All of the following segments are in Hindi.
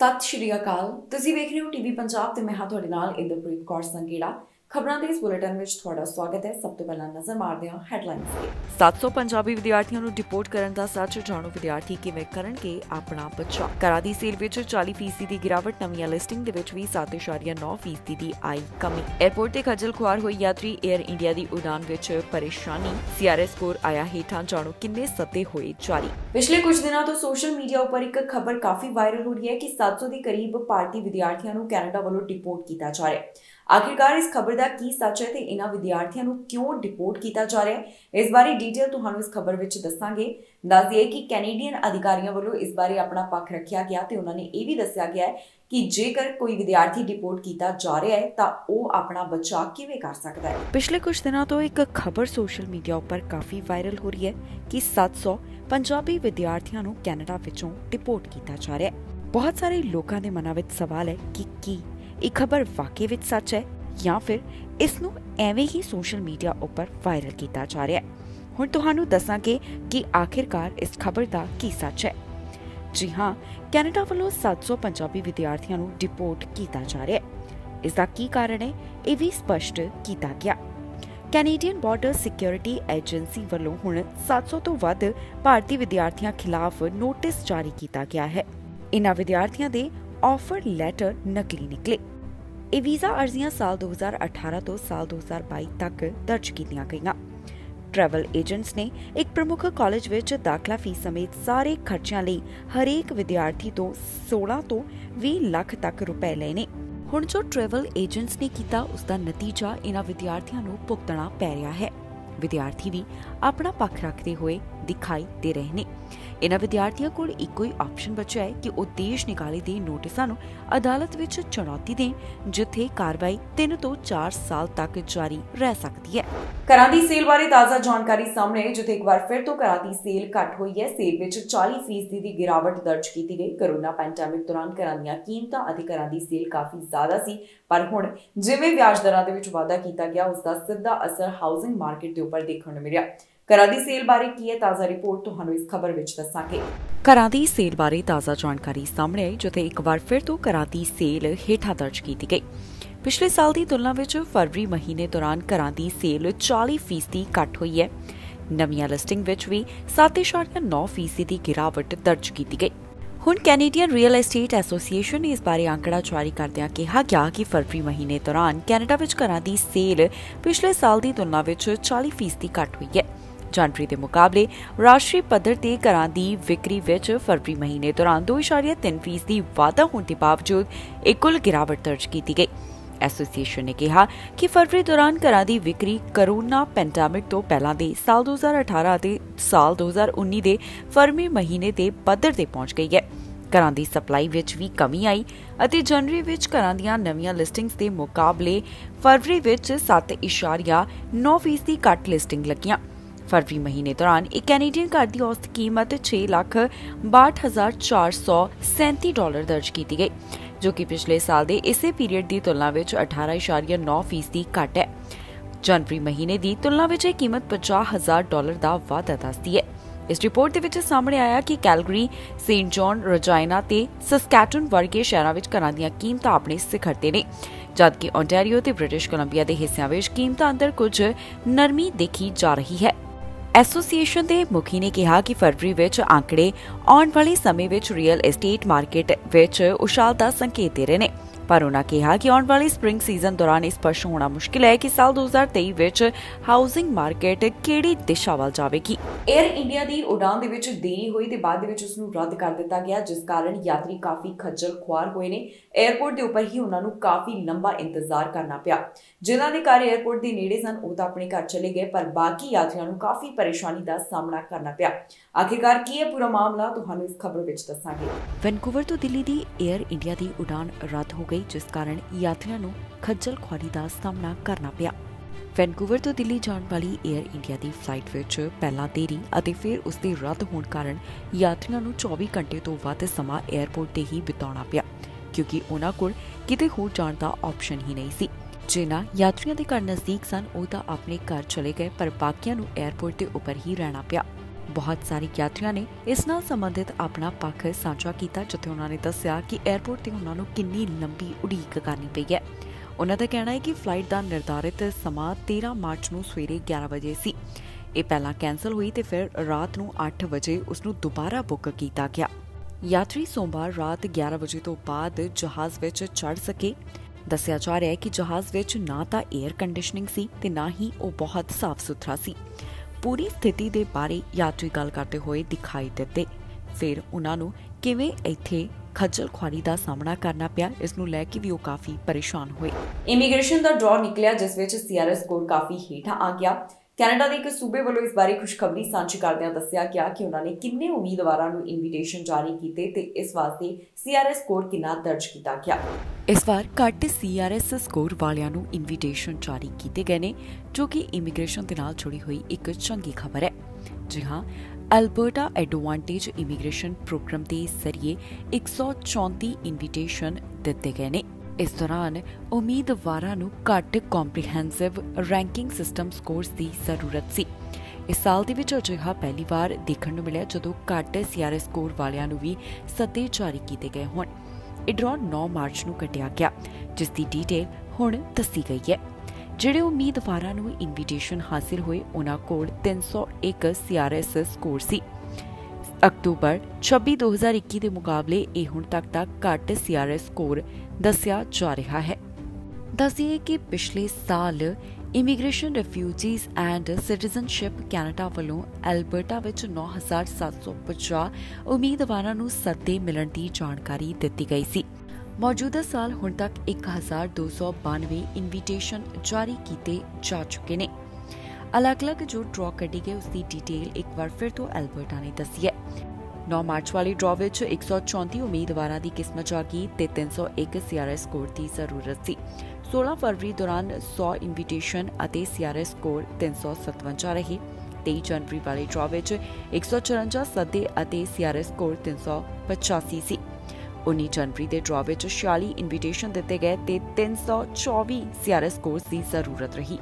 सत श्री अकाल। तुसीं वेख रहे हो टीवी पंजाब ते मैं हां तुहाडे नाल इंदरप्रीत कौर संघेड़ा। खबरां दे इस बुलेटिन विच तुहाडा स्वागत है। सब तो पहला नजर मारदे हां हेडलाइंस ते। 700 पंजाबी विद्यार्थियों नूं डिपोर्ट करन दा सच, जाणो विद्यार्थी किवें करनगे अपना बचा। घरां दी सेल विच 40% दी गिरावट, नवीं लिस्टिंग दे विच भी 7.9% दी आई कमी। एयरपोर्ट ते खजल खुआर होई यात्री, एयर इंडिया दी उड़ान विच परेशानी। सीआरएस स्कोर आया हेठां, जाणो किन्ने सते होए जारी। पिछले कुछ दिनों तो सोशल मीडिया उपर एक खबर काफी वायरल हो रही है कि 700 के करीब भारतीय विद्यार्थियों नूं कैनेडा वालों डिपोर्ट किया जा रहा है। आखिरकार इस खबर का की सच है ते इन्हां विद्यार्थियों नूं क्यों डिपोर्ट किया जा रहा है, इस बारे डिटेल तुहानूं इस खबर विच दस्सांगे। दस दिए कि कैनेडियन अधिकारियों वालों इस बारे अपना पक्ष रखा गया तो उन्होंने ये भी दस्या गया है कि जेकर कोई विद्यार्थी डिपोर्ट किया जा रहा है तो वह अपना बचाव किवें कर सकता है। पिछले कुछ दिनों तो एक खबर सोशल मीडिया पर काफ़ी वायरल हो रही है कि 700 पंजाबी विद्यार्थियों नूं कैनेडा विचों डिपोर्ट किया जा रहा है। बहुत सारे लोगों के मनां विच सवाल है कि ये खबर वाकई विच सच है या फिर इसनूं एवें ही सोशल मीडिया उपर वायरल किया जा रहा है। हुण तुहानूं दसांगे कि आखिरकार इस खबर का की सच है। जी हाँ, कैनेडा वालों 700 पंजाबी विद्यार्थियों नूं डिपोर्ट किया जा रहा है। इसका की कारण है ये भी स्पष्ट किया गया। कैनेडियन बॉर्डर सिक्योरिटी एजेंसी वालों हुण 700 तो वध भारतीय विद्यार्थियों खिलाफ नोटिस जारी किया गया है। इन्हां विद्यार्थियों के ऑफर लैटर नकली निकले। ए वीज़ा अर्जियां साल 2018 तो साल 2022 तक दर्ज कीतियां गईयां। ट्रैवल एजेंट्स ने एक प्रमुख कॉलेज विच दाखला फीस समेत सारे खर्चियां लई हरेक विद्यार्थी तो 16 तो 20 लाख तक रुपए लेने। हुण जो ट्रैवल एजेंट्स ने कीता उसका नतीजा इन्हां विद्यार्थियों नूं भुगतना पै रहा है। विद्यार्थी भी अपना पक्ष रखते हुए दिखाई दे रहे ने। इन्हां विद्यार्थियों कोल इक्को ही ऑप्शन बचा है कि वह देश निकाली दे नोटिसां नूं अदालत विच चुनौती देण, जिथे कार्रवाई 3 तो 4 साल तक जारी रह सकती है। घरां दी सेल बारे ताज़ा जानकारी सामने, जिथे एक बार फिर तो घरां दी सेल घट हुई है। सेल विच 40% दी गिरावट दर्ज की गई। कोरोना पैंडेमिक दौरान घरां दीयां कीमतां अते घरां दी सेल काफ़ी ज़्यादा सी, पर हुण जिवें व्याज दरां दे विच वाधा कीता गया उसका सीधा असर हाउसिंग मार्केट दे उपर देखण मिलिआ। ਘਰਾਂ ਦੀ ਸੇਲ ਬਾਰੇ ਕੀ ਹੈ ਤਾਜ਼ਾ ਰਿਪੋਰਟ ਤੁਹਾਨੂੰ ਇਸ ਖਬਰ ਵਿੱਚ ਦੱਸਾਂਗੇ। ਘਰਾਂ ਦੀ ਸੇਲ ਬਾਰੇ ਤਾਜ਼ਾ ਜਾਣਕਾਰੀ ਸਾਹਮਣੇ ਆਈ, ਜਿੱਥੇ ਇੱਕ ਵਾਰ ਫਿਰ ਤੋਂ ਘਰਾਂ ਦੀ ਸੇਲ ਹੇਠਾਂ ਦਰਜ ਕੀਤੀ ਗਈ। ਪਿਛਲੇ ਸਾਲ ਦੀ ਤੁਲਨਾ ਵਿੱਚ ਫਰਵਰੀ ਮਹੀਨੇ ਦੌਰਾਨ ਘਰਾਂ ਦੀ ਸੇਲ 40% ਘੱਟ ਹੋਈ ਹੈ। ਨਵੀਆਂ ਲਿਸਟਿੰਗ ਵਿੱਚ ਵੀ 7.9% ਦੀ ਗਿਰਾਵਟ ਦਰਜ ਕੀਤੀ ਗਈ। ਹੁਣ ਕੈਨੇਡੀਅਨ ਰੀਅਲ ਐਸਟੇਟ ਐਸੋਸੀਏਸ਼ਨ ਨੇ ਇਸ ਬਾਰੇ ਅੰਕੜਾ ਜਾਰੀ ਕਰਦਿਆਂ ਕਿਹਾ ਗਿਆ ਕਿ ਫਰਵਰੀ ਮਹੀਨੇ ਦੌਰਾਨ ਕੈਨੇਡਾ ਵਿੱਚ ਘਰਾਂ ਦੀ ਸੇਲ ਪਿਛਲੇ ਸਾਲ ਦੀ ਤੁਲਨਾ ਵਿੱਚ 40% ਘੱਟ ਹੋਈ ਹੈ। जनवरी के मुकाबले राष्ट्रीय पद्धर से घरां दी विक्री विच फरवरी महीने दौरान 2.3% वाधा होने के बावजूद एक कुल गिरावट दर्ज की गई। एसोसीएशन ने कहा कि फरवरी दौरान घरां दी विक्री करोना पेंडेमिक तो पहला दे साल 2018 ते साल 2019 के फरवरी महीने के पद्धर से पहुंच गई है। घरां दी सप्लाई विच भी कमी आई अते जनवरी विच घरां दीयां नवीं लिस्टिंग्स के मुकाबले फरवरी विच 7.9% घट लिस्टिंग लगियां। फरवरी महीने दौरान एक कैनेडियन घर की औसत कीमत 6,62,437 डॉलर दर्ज की गई, जो कि पिछले साल के इसे पीरियड की तुलना में 18.9% घट है। जनवरी महीने की तुलना में यह कीमत 50,000 डॉलर का वाधा दसती है। इस रिपोर्ट के सामने आया कि कैलगरी, सेंट जॉन, रजाइना ते सस्कैटून वर्गे शहरों में घरां दीयां कीमतां अपने शिखर ते ने, जबकि ओंटारियो ते ब्रिटिश कोलंबिया के हिस्सों में कीमतां अंदर कुछ नरमी देखी जा रही है। एसोसीएशन के मुखी ने कहा कि फरवरी विच आंकड़े आने वाले समय में रियल एस्टेट मार्केट विच उछाल का संकेत दे रहे हैं, पर उन्होंने कहा कि आने वाली स्प्रिंग सीजन दौरान इस पर होना मुश्किल है कि साल 2023 विच हाउसिंग मार्केट किहड़ी दिशा वाल जाएगी। एयर इंडिया की उड़ान दे विच देरी हुई ते बाद विच उसनूं रद्द कर दिता गया, जिस कारण यात्री काफ़ी खज्जल खुआर हुए ने। एयरपोर्ट के उपर ही उन्होंने काफ़ी लंबा इंतजार करना पिया। जिन्हां दे घर एयरपोर्ट के नेड़े सन वो तो अपने घर चले गए, पर बाकी यात्रियों नूं काफ़ी परेशानी का सामना करना पिया। आखिरकार की है पूरा मामला तुहानूं इस खबर विच दस्सांगे। वैनकूवर तो दिल्ली की एयर इंडिया की उड़ान रद्द हो गई, जिस कारण यात्रियों नूं खज्जल खुआरी का सामना करना पिया। वैनकूवर तो दिल्ली जाने वाली एयर इंडिया की फ्लाइट विच पहला देरी और फिर उसके रद्द होने कारण यात्रियों नूं 24 घंटे तो वध समा एयरपोर्ट ते ही बिताउणा पिया, क्योंकि उन्हां कोल किते होर जाण दा ऑप्शन ही नहीं सी। जिन्हां यात्रियों के घर नज़दीक सन वो तो अपने घर चले गए, पर बाकियों नूं एयरपोर्ट के उपर ही रहना पिया। बहुत सारी यात्रियों ने इस नाल संबंधित अपना पक्ष साझा किया, जिथे उन्होंने दस्सिया कि एयरपोर्ट ते उन्होंने कितनी लंबी उड़ीक करनी पई है। उन्होंने दा कहना है कि फ्लाइट का निर्धारित समा 13 मार्च नूं सवेरे 11 बजे सी। यह पहला कैंसल हुई तो फिर रात नूं 8 बजे उसनूं दोबारा बुक किया गया। यात्री सोमवार रात 11 बजे तो बाद जहाज़ विच चढ़ सके। दस्सिया जा रहा है कि जहाज़ विच ना तो एयर कंडीशनिंग सी ते ना ही वो बहुत साफ सुथरा सी। पूरी स्थिति के बारे यात्री गल करते हुए दिखाई दिते। फिर उन्होंने किवें इत्थे खज्जल खुआरी का सामना करना पिया, इसनूं लैके भी वो काफ़ी परेशान हुए। इमीग्रेशन का ड्रॉ निकलिया जिस विच CRS स्कोर काफ़ी हेठा आ गया। ਕੈਨੇਡਾ ਦੇ ਇੱਕ ਸੂਬੇ ਵੱਲੋਂ ਇਸ ਬਾਰੇ ਖੁਸ਼ਖਬਰੀ ਸਾਂਝੀ ਕਰਦਿਆਂ ਦੱਸਿਆ ਗਿਆ ਕਿ ਉਹਨਾਂ ਨੇ ਕਿੰਨੇ ਉਮੀਦਵਾਰਾਂ ਨੂੰ ਇਨਵੀਟੇਸ਼ਨ ਜਾਰੀ ਕੀਤੇ ਤੇ ਇਸ ਵਾਸਤੇ CRS ਸਕੋਰ ਕਿੰਨਾ ਦਰਜ ਕੀਤਾ ਗਿਆ। ਇਸ ਵਾਰ ਘੱਟ CRS ਸਕੋਰ ਵਾਲਿਆਂ ਨੂੰ ਇਨਵੀਟੇਸ਼ਨ ਜਾਰੀ ਕੀਤੇ ਗਏ ਨੇ, ਜੋ ਕਿ ਇਮੀਗ੍ਰੇਸ਼ਨ ਦੇ ਨਾਲ ਜੁੜੀ ਹੋਈ ਇੱਕ ਚੰਗੀ ਖਬਰ ਹੈ। ਜੀ ਹਾਂ, ਅਲਬਰਟਾ ਐਡਵਾਂਟੇਜ ਇਮੀਗ੍ਰੇਸ਼ਨ ਪ੍ਰੋਗਰਾਮ ਦੇ ਜ਼ਰੀਏ 134 ਇਨਵੀਟੇਸ਼ਨ ਦਿੱਤੇ ਗਏ ਨੇ। इस दौरान उम्मीदवारां नूं घट कॉम्प्रीहेंसिव रैंकिंग सिस्टम स्कोर्स की जरूरत सी। इस साल दे विच अजिहा पहली बार देखण नूं मिलिया जदों घट CRS स्कोर वालियां नूं भी सत्ते जारी कीते गए होण। इह ड्रॉ 9 मार्च नूं कढिया गया, जिस दी डिटेल हुण दस्सी गई है। जिहड़े उम्मीदवारां नूं इनविटेशन हासिल होए उन्हां कोल 301 CRS स्कोर सी। अक्तूबर 26, 2021 के मुकाबले यह हुण तक का घट CRS स्कोर दस्या जा रहा है। दसिए कि पिछले साल immigration refugees and citizenship Canada वालों एलबर्टा विच 9,750 उम्मीदवारां नूं सदे मिलण की जानकारी दिती गई सी। मौजूदा साल हुण तक 1,292 इनविटेशन जारी किए जा चुके ने। अलग अलग जो ड्रॉ कटी गई उसकी डिटेल एक बार फिर तो एलबर्टा ने दसी है। 9 मार्च वाले ड्रॉ विच 134 उम्मीदवारों की किस्मत जागी ते 301 CRS स्कोर की जरूरत सी। 16 फरवरी दौरान 100 इनविटेशन और CRS स्कोर 357 रहे। 23 जनवरी वाले ड्रॉ विच 154 सदे और CRS स्कोर 385 सी। 19 जनवरी के ड्रॉ विच 46 इनविटेशन दिते गए ते 324 CRS स्कोर की जरूरत रही।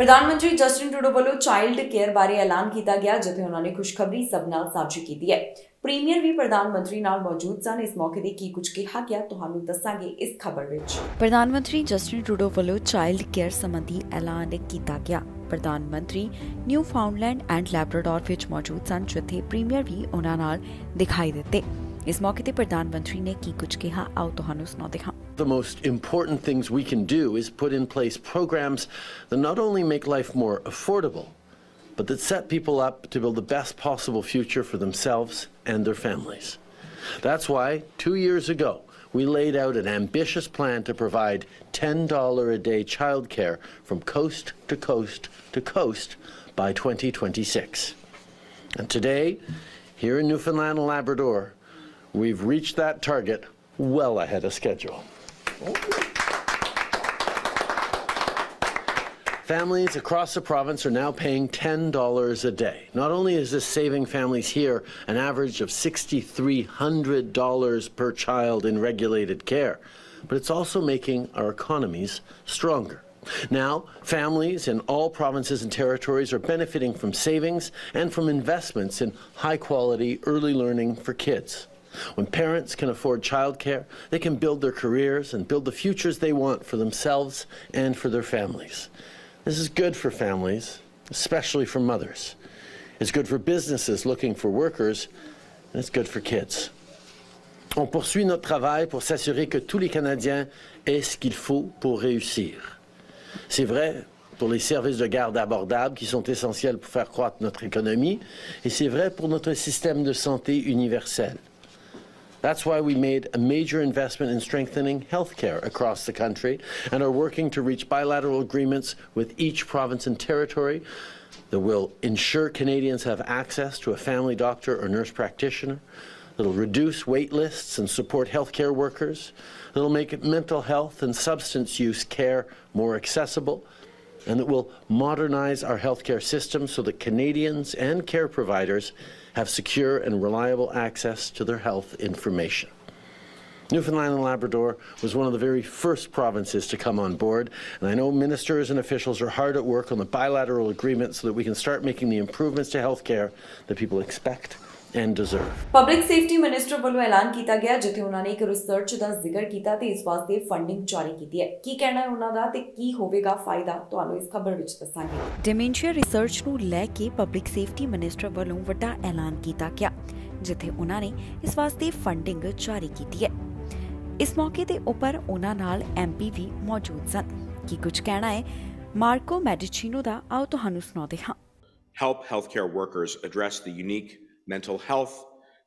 प्रधानमंत्री जस्टिन ट्रूडो वालों चाइल्ड केयर बारे ऐलान किया गया, जिथे उन्होंने खुशखबरी सब नाल साझी की है। प्रीमियर भी प्रधानमंत्री नाल मौजूद सन। इस मौके ते की कुछ कहा गया तुहानू दस्सांगे इस खबर विच। प्रधानमंत्री जस्टिन ट्रूडो वालों चाइल्ड केयर संबंधी ऐलान किया गया। प्रधानमंत्री न्यू फाउंडलैंड एंड लैब्राडोर विच मौजूद सन, जिथे प्रीमियर भी उन्हां नाल दिखाई दिते। इस मौके ते प्रधानमंत्री ने की कुछ कहा, आओ तुहानू सुणाउंदे हां। The most important things we can do is put in place programs that not only make life more affordable, but that set people up to build the best possible future for themselves and their families. That's why 2 years ago we laid out an ambitious plan to provide $10 a day childcare from coast to coast to coast by 2026. And today, here in Newfoundland and Labrador, we've reached that target well ahead of schedule. Families across the province are now paying $10 a day. Not only is this saving families here an average of $6,300 per child in regulated care, but it's also making our economies stronger. Now, families in all provinces and territories are benefiting from savings and from investments in high-quality early learning for kids. When parents can afford childcare, they can build their careers and build the futures they want for themselves and for their families. This is good for families, especially for mothers. It's good for businesses looking for workers, and it's good for kids. On poursuit notre travail pour s'assurer que tous les Canadiens aient ce qu'il faut pour réussir. C'est vrai pour les services de garde abordables qui sont essentiels pour faire croître notre économie, et c'est vrai pour notre système de santé universel. That's why we made a major investment in strengthening healthcare across the country and are working to reach bilateral agreements with each province and territory that will ensure Canadians have access to a family doctor or nurse practitioner, that will reduce wait lists and support healthcare workers, that will make mental health and substance use care more accessible, and that will modernize our healthcare system so that Canadians and care providers have secure and reliable access to their health information. Newfoundland and Labrador was one of the very first provinces to come on board, and I know ministers and officials are hard at work on the bilateral agreement so that we can start making the improvements to health care that people expect and deserve. Public safety minister वालों ऐलान किया गया जिथे उन्होंने एक रिसर्च का जिक्र किया ते इस वास्ते फंडिंग जारी की है। की कहना है उन्हों दा ते की होवेगा फायदा तुहानू इस खबर विच दसांगे। डिमेंशिया रिसर्च नू लैके पब्लिक सेफ्टी मिनिस्टर वालों वड्डा ऐलान किया गया जिथे उन्होंने इस वास्ते फंडिंग जारी की है। इस मौके के उपर उन्होंने MP भी मौजूद सन। की कुछ कहना है मार्को मेडिचिनो का, आओ तुहानू सुणाते हां। Help healthcare workers address the unique mental health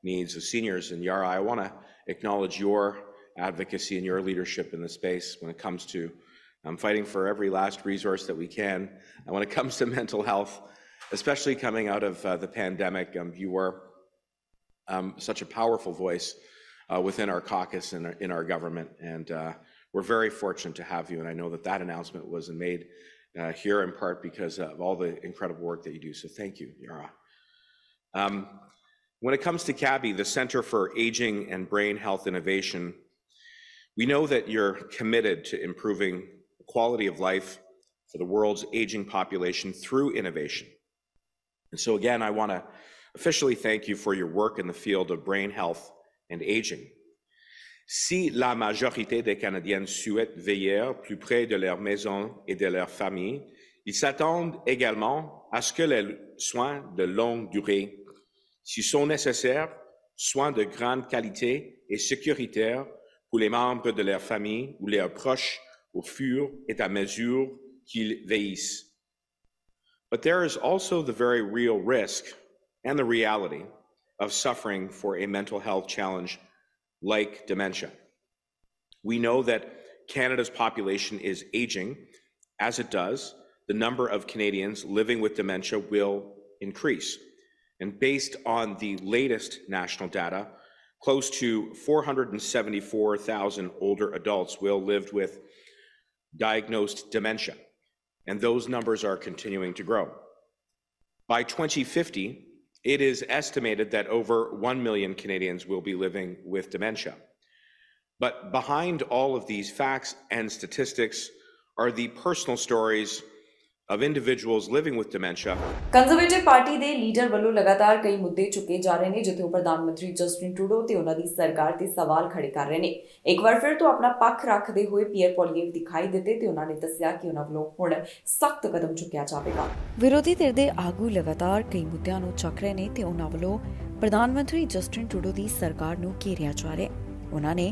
needs of seniors. And Yara, I want to acknowledge your advocacy and your leadership in this space when it comes to fighting for every last resource that we can. And when it comes to mental health, especially coming out of the pandemic, you were such a powerful voice within our caucus and in our government. And we're very fortunate to have you. And I know that that announcement was made here in part because of all the incredible work that you do. So thank you, Yara. When it comes to CABI, the Centre for Aging and Brain Health Innovation, we know that you're committed to improving the quality of life for the world's aging population through innovation. And so again, I want to officially thank you for your work in the field of brain health and aging. Si la majorité des Canadiens souhaitent veiller plus près de leur maison et de leur famille, ils s'attendent également à ce que les soins de longue durée, s'ils sont nécessaires, soins de grande qualité et sécuritaires pour les membres de leur famille ou leurs proches au fur et à mesure qu'ils vieillissent. But there is also the very real risk and the reality of suffering for a mental health challenge like dementia. We know that Canada's population is aging. As it does, the number of Canadians living with dementia will increase. And based on the latest national data, close to 474,000 older adults will live with diagnosed dementia, and those numbers are continuing to grow. By 2050, it is estimated that over 1 million Canadians will be living with dementia. But behind all of these facts and statistics are the personal stories of individuals living with dementia. Conservative party दे लीडर वालों लगातार कई मुद्दे चुके जा रहे हैं जिथे प्रधानमंत्री जस्टिन ट्रूडो ते उन्हां दी सरकार ते सवाल खड़े कर रहे हैं। एक बार फिर तो अपना पक्ष रखते हुए पियर पॉलीवेव दिखाई देते ते उन्होंने दस्या कि उन्हां वल्लों हुण सख्त कदम चुकया जावेगा। विरोधी धिर दे आगू लगातार कई मुद्दों नूं चक रहे हैं ते उन्हां वल्लों प्रधानमंत्री जस्टिन ट्रूडो दी सरकार नूं घेरिया जा रिहा है। उन्होंने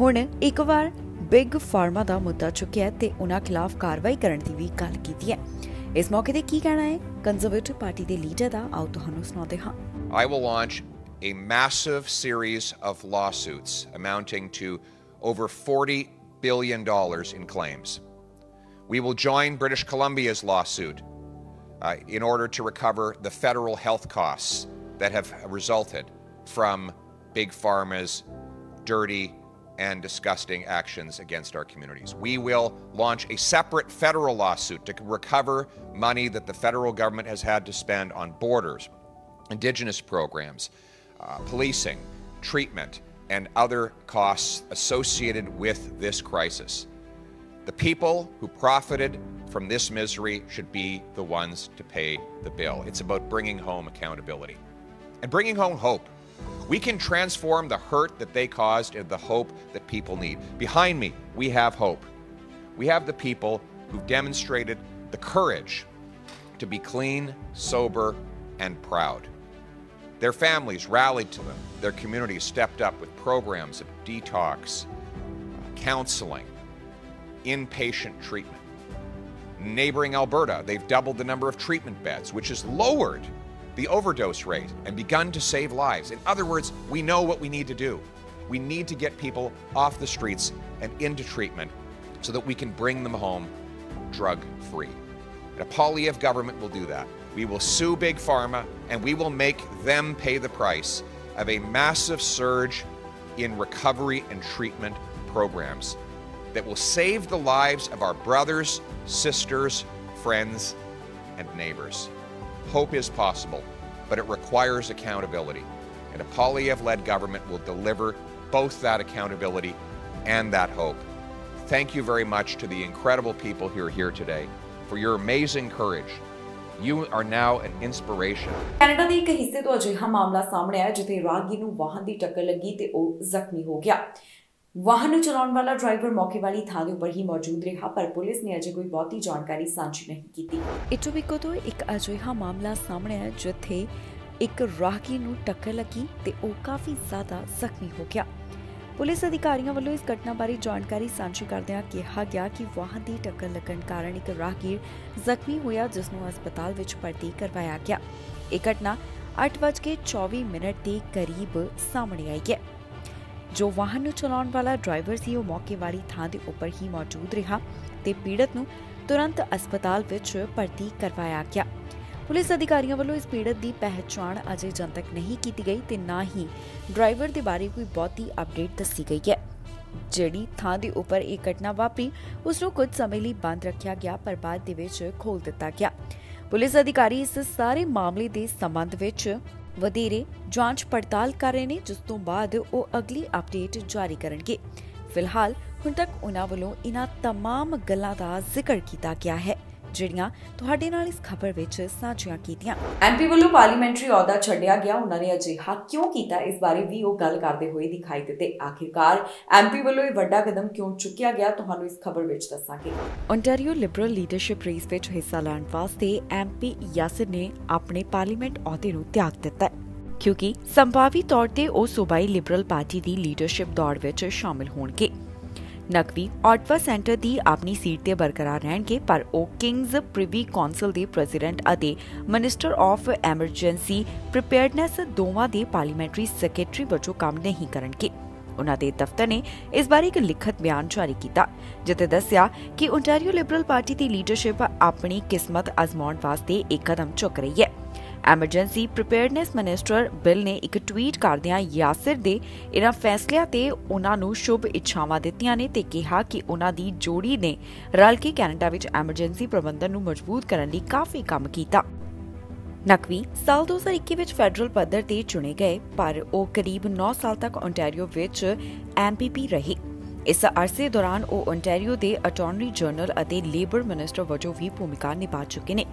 हुण एक बार बिग फार्मा दा मुद्दा चुकया ते उन्हां खिलाफ कार्रवाई करने की भी गल कीती है। इस मौके ते की कहना है कंजरवेटिव पार्टी दे लीडर दा, आओ तुहानू सुणाते हां। I will launch a massive series of lawsuits amounting to over $40 billion in claims. We will join British Columbia's lawsuit in order to recover the federal health costs that have resulted from big pharma's dirty and disgusting actions against our communities. We will launch a separate federal lawsuit to recover money that the federal government has had to spend on borders, Indigenous programs, policing, treatment, and other costs associated with this crisis. The people who profited from this misery should be the ones to pay the bill. It's about bringing home accountability and bringing home hope. We can transform the hurt that they caused into the hope that people need. Behind me, we have hope. We have the people who've demonstrated the courage to be clean, sober, and proud. Their families rallied to them. Their communities stepped up with programs of detox, counseling, inpatient treatment. Neighboring Alberta, they've doubled the number of treatment beds, which has lowered the overdose rate and begun to save lives. In other words, we know what we need to do. We need to get people off the streets and into treatment so that we can bring them home drug-free. And a Poilievre government will do that. We will sue Big Pharma and we will make them pay the price of a massive surge in recovery and treatment programs that will save the lives of our brothers, sisters, friends, and neighbors. Hope is possible, but it requires accountability, and a Poilievre-led government will deliver both that accountability and that hope. Thank you very much to the incredible people who are here today for your amazing courage. You are now an inspiration. Canada के एक हिस्से तो अजिहा मामला सामने आया जिथे राहगीर नूं वाहन दी टक्कर लगी ते ओह जख्मी हो गया। वाहन चलाने वाला ड्राइवर मौके वाली थां दे उपर ही मौजूद रहा पर पुलिस ने अजे कोई बहुती जानकारी सांझी नहीं की थी। इस विको तो एक अजिहा मामला सामने आया जिथे एक राहगीर नूं टक्कर लगी ते ओह काफी ज्यादा जख्मी हो गया। पुलिस अधिकारियों वालों इस घटना बारे जानकारी सांझी करदिआं कहा गया कि वाहन की टक्कर लगन कारण एक राहगीर जख्मी होया जिसनूं अस्पताल विच भर्ती करवाया गया। यह घटना 8:24 के करीब सामने आई है। जो वाहन चलाने वाला ड्राइवर सी वो मौके वाली थां दे उपर ही मौजूद रहा ते पीड़त नूं तुरंत अस्पताल विच भर्ती करवाया गया। पुलिस अधिकारियों वालों इस पीड़ित की पहचान अजे जन तक नहीं की गई ते ना ही ड्राइवर के बारे कोई बहुती अपडेट दसी गई है। जिहड़ी थां दे उपर एक घटना वापरी उसनूं कुछ समय लई बंद रखा गया पर बाद दे विच खोल दिता गया। पुलिस अधिकारी इस सारे मामले के संबंध विच वधेरे जांच पड़ताल कर रहे हैं जिस तों बाद वो अगली अपडेट जारी करनगे। फिलहाल हुण तक उन्हां वालों इन्हां तमाम गल्लां दा जिक्र किया गया है ਜਿਹੜੀਆਂ ਤੁਹਾਡੇ ਨਾਲ ਇਸ ਖਬਰ ਵਿੱਚ ਸਾਂਝੀਆਂ ਕੀਤੀਆਂ। ਐਮਪੀ ਵੱਲੋਂ ਪਾਰਲੀਮੈਂਟਰੀ ਅਹੁਦਾ ਛੱਡਿਆ ਗਿਆ ਉਹਨਾਂ ਨੇ ਅਜਿਹਾ ਕਿਉਂ ਕੀਤਾ ਇਸ ਬਾਰੇ ਵੀ ਉਹ ਗੱਲ ਕਰਦੇ ਹੋਏ ਦਿਖਾਈ ਦਿੱਤੇ। ਆਖਿਰਕਾਰ ਐਮਪੀ ਵੱਲੋਂ ਇਹ ਵੱਡਾ ਕਦਮ ਕਿਉਂ ਚੁੱਕਿਆ ਗਿਆ ਤੁਹਾਨੂੰ ਇਸ ਖਬਰ ਵਿੱਚ ਦੱਸਾਂਗੇ। ਓਨਟਾਰੀਓ ਲਿਬਰਲ ਲੀਡਰਸ਼ਿਪ ਰੇਸ ਵਿੱਚ ਹਿੱਸਾ ਲੈਣ ਵਾਸਤੇ ਐਮਪੀ ਯਾਸਿਰ ਨੇ ਆਪਣੇ ਪਾਰਲੀਮੈਂਟ ਅਹੁਦੇ ਨੂੰ ਤਿਆਗ ਦਿੱਤਾ ਕਿਉਂਕਿ ਸੰਭਾਵੀ ਤੌਰ ਤੇ ਉਹ ਸੂਬਾਈ ਲਿਬਰਲ ਪਾਰਟੀ ਦੀ ਲੀਡਰਸ਼ਿਪ ਦੌੜ ਵਿੱਚ ਸ਼ਾਮਲ ਹੋਣਗੇ। नकवी ऑटवा सेंटर की अपनी सीट ते बरकरार रहणगे पर ओ किंग्स प्रिवी कौंसल के प्रेजिडेंट अते मिनिस्टर ऑफ एमरजेंसी प्रिपेयरडनैस दोवां दे पार्लीमेंटरी सैकटरी वजों काम नहीं करनगे। उन्हां दे दफ्तर ने इस बारे एक लिखित बयान जारी किया जिते दस्या कि ओंटारियो लिबरल पार्टी की लीडरशिप अपनी किस्मत आजमाउण वास्ते एक कदम चुक रही है। एमरजेंसी प्रिपेयरडनैस मिनिस्टर बिल ने एक ट्वीट करदिआं यासिर दे इन्हां फैसलिआं ते उन्हां नूं शुभ इच्छावां दित्तियां ने ते कहा कि उन्हां दी जोड़ी ने रल के कैनेडा विच एमरजेंसी प्रबंधन नूं मजबूत करन लई काफी काम कीता। नकवी साल 2021 विच फैडरल पद्धर ते चुने गए पर ओ करीब 9 साल तक ओंटारियो विच एमपीपी रहे। इस अरसे दौरान ओ ओंटारियो दे अटॉर्नी जनरल अते लेबर मिनिस्टर वजों भी भूमिका निभा चुके ने।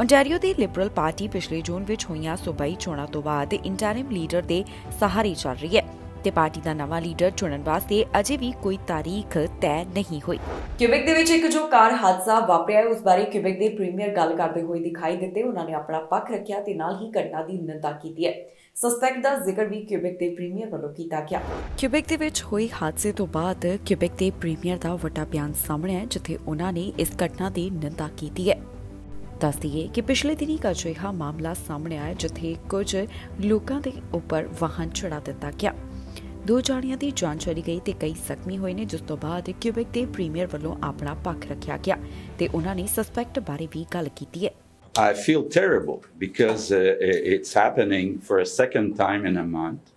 ओंटारियो की लिबरल पार्टी पिछले जून में हुई सूबाई चोणों तो बाद इंटरिम लीडर के सहारे चल रही है ते पार्टी का नवा लीडर चुनने वास्ते अजे भी कोई तारीख तय नहीं हुई। क्यूबेक दे विच एक जो कार हादसा वापरिया उस बारे क्यूबेक दे प्रीमियर गल करते हुए दिखाई दिते। उन्होंने अपना पक्ष रखिया ते नाल ही घटना की निंदा की है। सस्पेक्ट का जिक्र भी क्यूबेक दे प्रीमियर वालों किया गया। क्यूबेक दे विच होए हादसे तो बाद क्यूबेक दे प्रीमियर का वड्डा बयान सामने है जिथे उन्होंने इस घटना की निंदा की है। दस दिए कि पिछले दिन एक अजिहा मामला सामने आया जिथे कुछ लोगों के उपर वाहन चढ़ा दिता गया। 2 जणियां दी जान चली गई ते कई जख्मी होए ने जिस तो बाद क्यूबेक दे प्रीमियर वल्लों अपना पक्ष रखिया गया ते उन्हां ने सस्पेक्ट बारे भी गल कीती है। I feel terrible because it's happening for a second time in a month.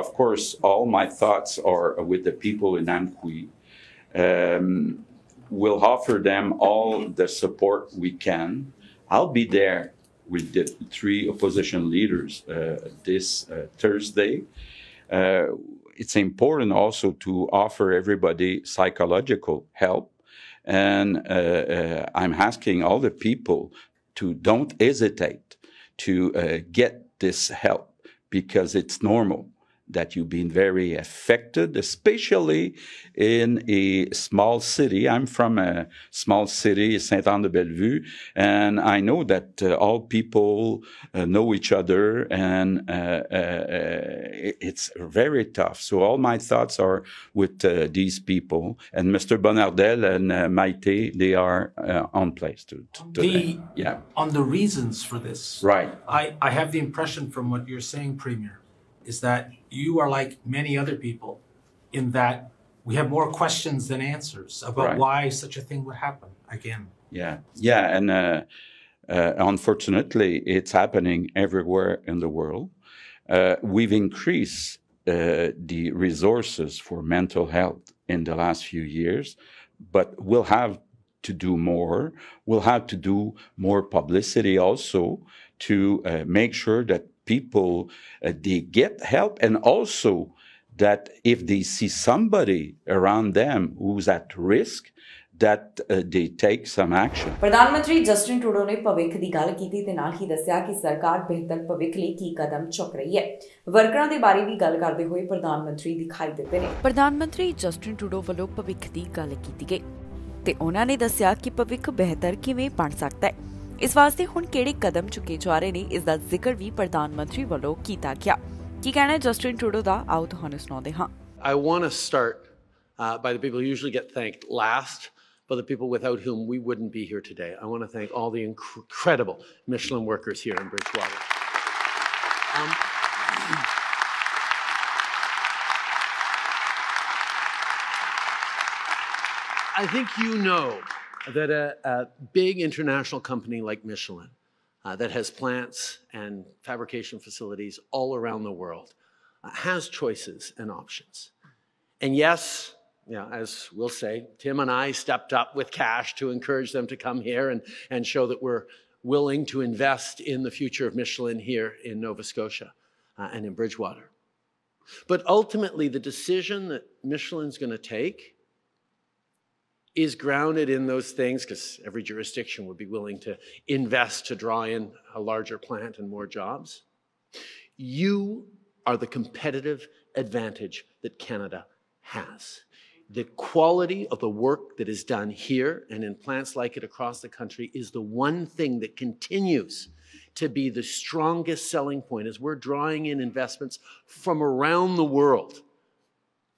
Of course all my thoughts are with the people in Amqui. We'll offer them all the support we can. I'll be there with the 3 opposition leaders this Thursday. It's important also to offer everybody psychological help. And I'm asking all the people to don't hesitate to get this help because it's normal that you've been very affected, especially in a small city. I'm from a small city, Sainte-Anne-de-Bellevue, and I know that all people know each other, and it's very tough. So all my thoughts are with these people, and Mr. Bonnardel and Maite, they are on place today. Yeah. On the reasons for this, right? I have the impression from what you're saying, Premier, is that you are like many other people in that we have more questions than answers about why such a thing would happen again. Yeah, yeah, and unfortunately it's happening everywhere in the world. We've increased the resources for mental health in the last few years, but we'll have to do more. We'll have to do more publicity also to make sure that people, they get help, and also that if they see somebody around them who's at risk, that they take some action. प्रधानमंत्री जस्टिन ट्रूडो ने भविख की गल की ते नाल ही दस्या कि सरकार बेहतर भविख लई की कदम चुक रही है। वर्करां दे बारे भी गल करदे होए प्रधानमंत्री दिखाई दिते ने। प्रधानमंत्री जस्टिन ट्रूडो वल्लों भविख की गल कीती गई ते उन्हां ने दस्या कि भविख बेहतर किवें बण सकदा है, इस वास्ते हुण किहड़े कदम चुके जा रहे ने, इसदा जिक्र भी प्रधानमंत्री वल्लों कीता गया। की कहना है जस्टिन ट्रूडो दा, आओ तुहानू सुणाउंदे हां। I want to start by the people who usually get thanked last, but the people without whom we wouldn't be here today. I want to thank all the incredible Michelin workers here in Bridgewater. I think you know that a big international company like Michelin that has plants and fabrication facilities all around the world has choices and options. And yes, yeah, as we'll say, Tim and I stepped up with cash to encourage them to come here and show that we're willing to invest in the future of Michelin here in Nova Scotia and in Bridgewater. But ultimately, the decision that Michelin's going to take is grounded in those things, because every jurisdiction would be willing to invest to draw in a larger plant and more jobs. You are the competitive advantage that Canada has. The quality of the work that is done here and in plants like it across the country is the one thing that continues to be the strongest selling point as we're drawing in investments from around the world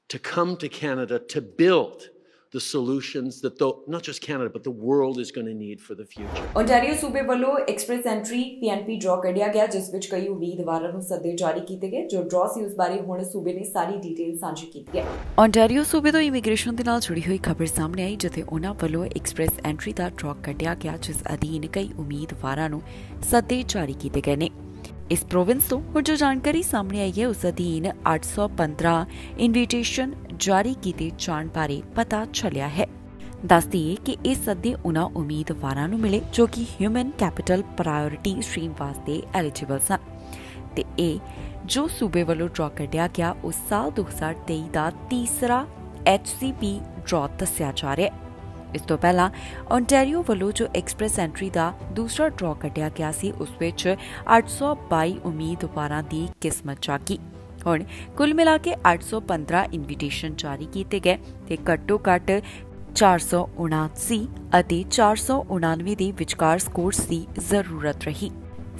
to come to Canada to build the solutions that not just Canada but the world is going to need for the future. Ontario सूबे वालों एक्सप्रेस एंट्री PNP ड्रॉ कढ़िया गया, जिस विच कई उम्मीदवारां नूं सदे जारी कीते गए। जो ड्रॉ सी उस बारे हुण सूबे ने सारी डिटेल सांझी कीती है। ओंटारियो सूबे तो इमीग्रेशन दे नाल जुड़ी हुई खबर सामने आई, जिथे उन्हां वालों एक्सप्रेस एंट्री दा ड्रॉ कढ़िया गया, जिस अधीन कई उम्मीदवारां नूं सदे जारी कीते गए ने। इस प्रोविंस तो हुण जो जानकारी सामने आई है, उस अधीन 815 इनविटेशन जारी कीते जाण बारे पता चलिया है। दस दिए कि यह सदे उन्हां उम्मीदवारां नूं मिले जो कि ह्यूमन कैपिटल प्रायोरिटी स्ट्रीम वास्ते एलिजिबल सन, ते यह जो सूबे वालों ड्रॉ कढ़िया गया उस साल 2023 का तीसरा HCP ड्रॉ दस्या जा रहा है। इस तो पहला ओंटारियो वालों जो एक्सप्रेस एंट्री का दूसरा ड्रॉ कढ़िया गया सी, उस विच 822 उम्मीदवारां दी किस्मत झाकी। हुण कुल मिला के 815 इनविटेशन जारी किए गए ते घट्टो घट्ट 479 अते 499 के विचकार स्कोर्स की जरूरत रही।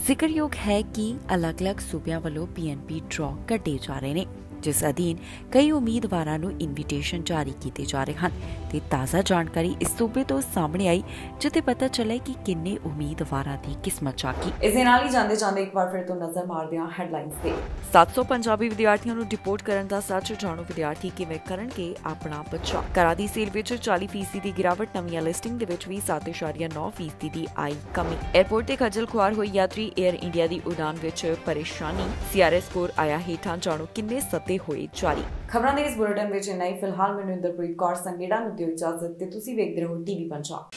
जिक्रयोग है कि अलग अलग सूबों वालों PNP ड्रॉ कढ़े जा रहे हैं, जिस अधीन कई उम्मीदवारां नूं इनविटेशन जारी कीते जा रहे हैं। ते ताज़ा जानकारी इस सूबे तो सामने आई, जिथे पता चला कि किन्ने उम्मीदवारां दी किस्मत झाकी। इस दे नाल ही जांदे जांदे एक बार फिर तो नजर मारदे हां हेडलाइंस ते। 700 पंजाबी विद्यार्थियों नूं डिपोर्ट करन दा सच, जाणो विद्यार्थी किवें करनगे अपना बचा। घरां दी सेल विच 40% दी गिरावट, नवीं लिस्टिंग दे विच भी 7.9% दी आई कमी। एयरपोर्ट ते खजल खुआर होई यात्री, एयर इंडिया दी उड़ान विच परेशानी। CRS स्कोर आया हेठां, जाणो किन्ने ਹੋਏ ਜਾਰੀ। ਖਬਰਾਂ ਦੇ ਇਸ ਬੁਲੇਟਿਨ ਵਿੱਚ ਇੰਨਾ ਹੀ। ਫਿਲਹਾਲ ਮੈਨੂੰ ਇੰਦਰਪ੍ਰੀਤ ਕੌਰ ਸੰਘੇੜਾ ਨੂੰ ਦਿਓ ਇਜਾਜ਼ਤ ਤੇ ਤੁਸੀਂ ਵੇਖਦੇ ਰਹੋ TV ਪੰਜਾਬ।